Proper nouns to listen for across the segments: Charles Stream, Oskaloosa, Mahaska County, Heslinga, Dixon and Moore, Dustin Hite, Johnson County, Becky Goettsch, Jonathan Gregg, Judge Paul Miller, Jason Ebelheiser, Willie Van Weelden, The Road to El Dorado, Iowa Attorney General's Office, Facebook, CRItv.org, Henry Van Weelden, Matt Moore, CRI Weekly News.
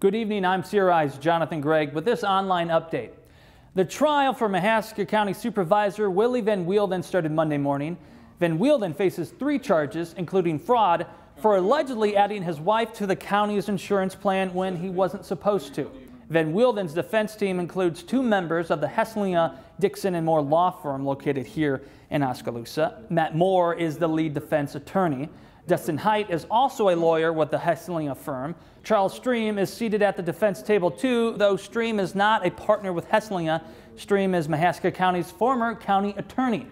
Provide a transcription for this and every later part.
Good evening, I'm CRI's Jonathan Gregg with this online update. The trial for Mahaska County Supervisor Willie Van Weelden started Monday morning. Van Weelden faces 3 charges, including fraud, for allegedly adding his wife to the county's insurance plan when he wasn't supposed to. Van Weelden's defense team includes 2 members of the Heslinga, Dixon and Moore law firm located here in Oskaloosa. Matt Moore is the lead defense attorney. Dustin Hite is also a lawyer with the Heslinga firm. Charles Stream is seated at the defense table too, though Stream is not a partner with Heslinga. Stream is Mahaska County's former county attorney.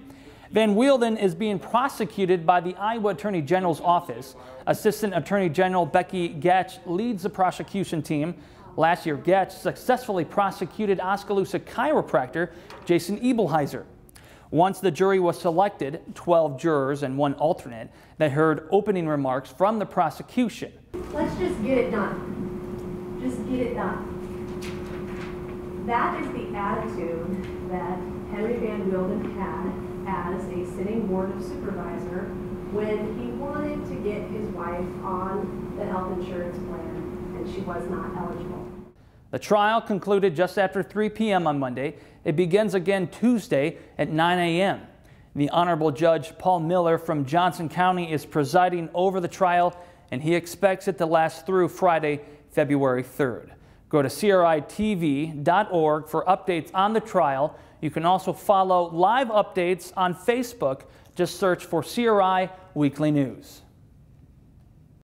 Van Weelden is being prosecuted by the Iowa Attorney General's Office. Assistant Attorney General Becky Goettsch leads the prosecution team. Last year, Goettsch successfully prosecuted Oskaloosa chiropractor Jason Ebelheiser. Once the jury was selected, 12 jurors and 1 alternate, they heard opening remarks from the prosecution. Let's just get it done. Just get it done. That is the attitude that Henry Van Weelden had as a sitting board of supervisor when he wanted to get his wife on the health insurance plan and she was not eligible. The trial concluded just after 3 p.m. on Monday. It begins again Tuesday at 9 a.m. The Honorable Judge Paul Miller from Johnson County is presiding over the trial, and he expects it to last through Friday, February 3rd. Go to CRItv.org for updates on the trial. You can also follow live updates on Facebook. Just search for CRI Weekly News.